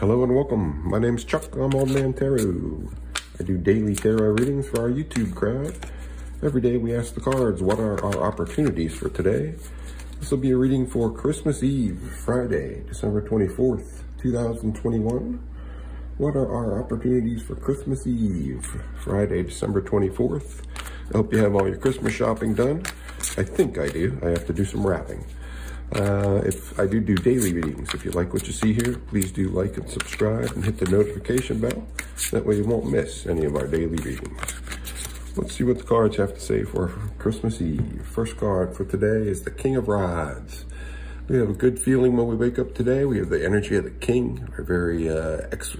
Hello and welcome. My name's Chuck. I'm Old Man Tarot. I do daily tarot readings for our YouTube crowd. Every day we ask the cards, what are our opportunities for today? This will be a reading for Christmas Eve, Friday, December 24th, 2021. What are our opportunities for Christmas Eve, Friday, December 24th? I hope you have all your Christmas shopping done. I think I do. I have to do some wrapping. I do daily readings. If you like what you see here, please do like and subscribe and hit the notification bell. That way you won't miss any of our daily readings. Let's see what the cards have to say for Christmas Eve. First card for today is the King of Rods. We have a good feeling when we wake up today. We have the energy of the King. We're very, it's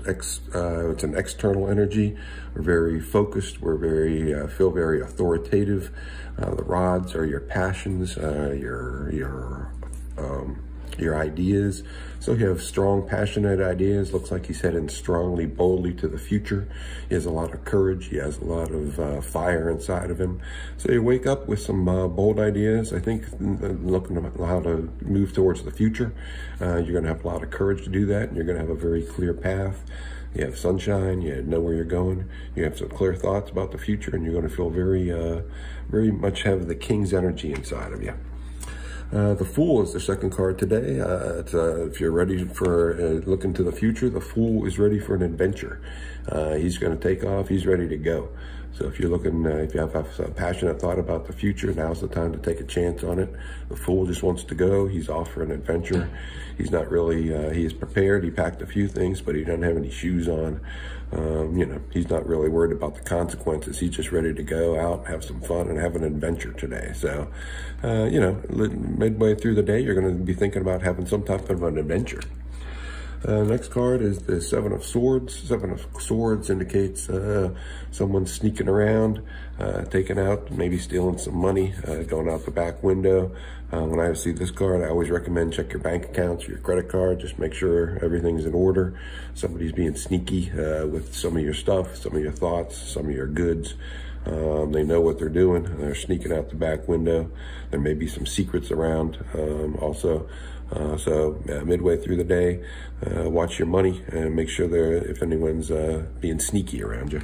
an external energy. We're very focused. We're very, feel very authoritative. The rods are your passions, your ideas. So you have strong, passionate ideas. Looks like he's heading strongly, boldly to the future. He has a lot of courage. He has a lot of fire inside of him. So you wake up with some bold ideas. I think looking at how to move towards the future, you're going to have a lot of courage to do that. And you're going to have a very clear path. You have sunshine, you know where you're going, you have some clear thoughts about the future, and you're going to feel very, very much have the King's energy inside of you. The Fool is the second card today. If you're ready for looking to the future, the Fool is ready for an adventure. He's going to take off. He's ready to go. So if you're looking, if you have a passionate thought about the future, now's the time to take a chance on it. The Fool just wants to go. He's off for an adventure. He's not really, he is prepared. He packed a few things, but he doesn't have any shoes on. You know, he's not really worried about the consequences. He's just ready to go out, have some fun, and have an adventure today. So, you know, midway through the day, you're going to be thinking about having some type of an adventure. Next card is the Seven of Swords. Seven of Swords indicates someone sneaking around, taking out, maybe stealing some money, going out the back window. When I see this card, I always recommend check your bank accounts, your credit card, just make sure everything's in order. Somebody's being sneaky with some of your stuff, some of your thoughts, some of your goods. They know what they're doing. They're sneaking out the back window. There may be some secrets around also. So midway through the day, watch your money and make sure if anyone's being sneaky around you.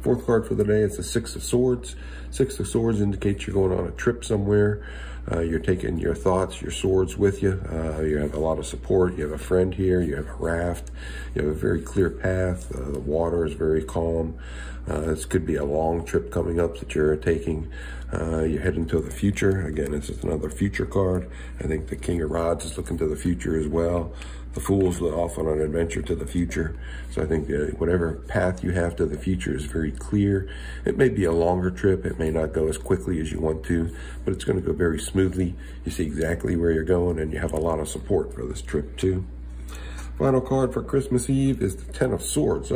Fourth card for the day is the Six of Swords. Six of Swords indicates you're going on a trip somewhere. You're taking your thoughts, your swords with you. You have a lot of support. You have a friend here. You have a raft. You have a very clear path. The water is very calm. This could be a long trip coming up that you're taking. You're heading to the future. Again, this is another future card. I think the King of Rods is looking to the future as well. The Fool's off on an adventure to the future. So I think that whatever path you have to the future is very clear. It may be a longer trip. It may not go as quickly as you want to, but it's going to go very smoothly. You see exactly where you're going, and you have a lot of support for this trip too. Final card for Christmas Eve is the Ten of Swords.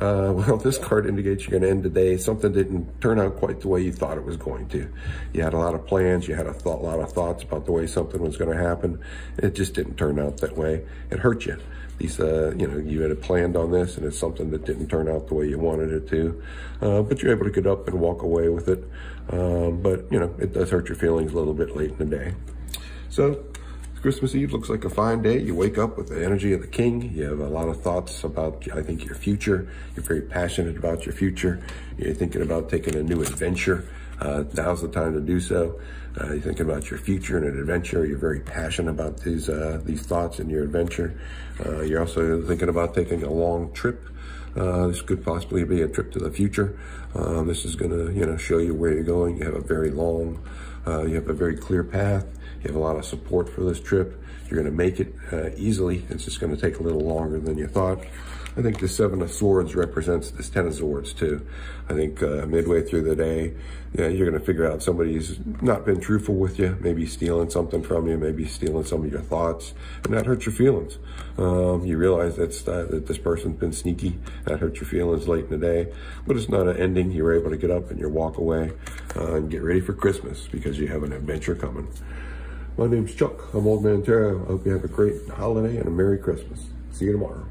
Well, this card indicates you're going to end the day. Something didn't turn out quite the way you thought it was going to. You had a lot of plans. You had a lot of thoughts about the way something was going to happen. It just didn't turn out that way. It hurt you. These, you know, you had planned on this, and it's something that didn't turn out the way you wanted it to. But you're able to get up and walk away with it. But, you know, it does hurt your feelings a little bit late in the day. So Christmas Eve looks like a fine day. You wake up with the energy of the King. You have a lot of thoughts about, I think, your future. You're very passionate about your future. You're thinking about taking a new adventure. Now's the time to do so. You're thinking about your future and an adventure. You're very passionate about these thoughts and your adventure. You're also thinking about taking a long trip. This could possibly be a trip to the future. This is going to, you know, show you where you're going. You have a very long, you have a very clear path. You have a lot of support for this trip. You're going to make it easily. It's just going to take a little longer than you thought. I think the Seven of Swords represents this Ten of Swords too. I think midway through the day, yeah, you're going to figure out somebody's not been truthful with you, maybe stealing something from you, maybe stealing some of your thoughts, and that hurts your feelings. You realize that this person's been sneaky. That hurts your feelings late in the day, but it's not an ending. You were able to get up and you walk away and get ready for Christmas because you have an adventure coming. My name's Chuck. I'm Old Man Tarot. I hope you have a great holiday and a Merry Christmas. See you tomorrow.